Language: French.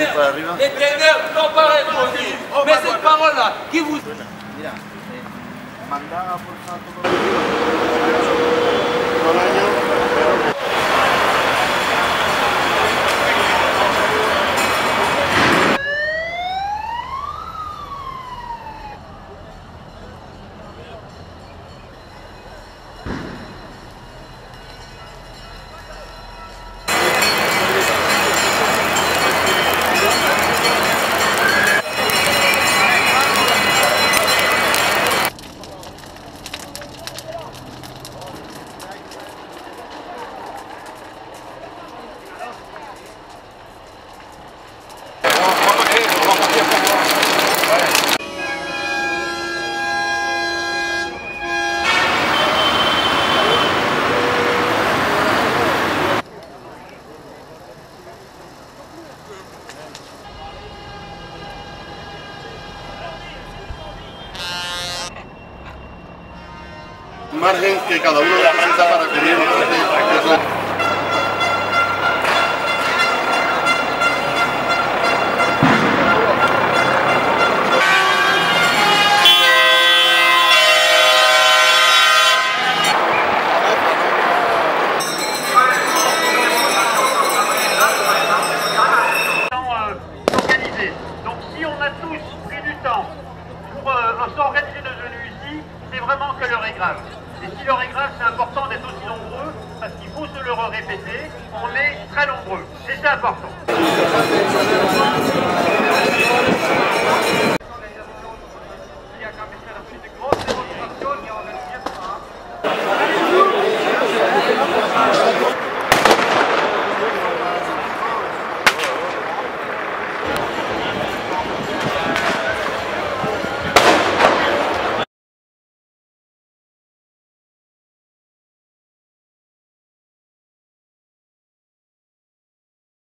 L'éternel n'ont pas répondu. Mais cette parole-là qui vous... Margen que cada uno necesita para cubrir los procesos. Et si l'heure est grave, c'est important d'être aussi nombreux, parce qu'il faut se le répéter, on est très nombreux, et c'est important.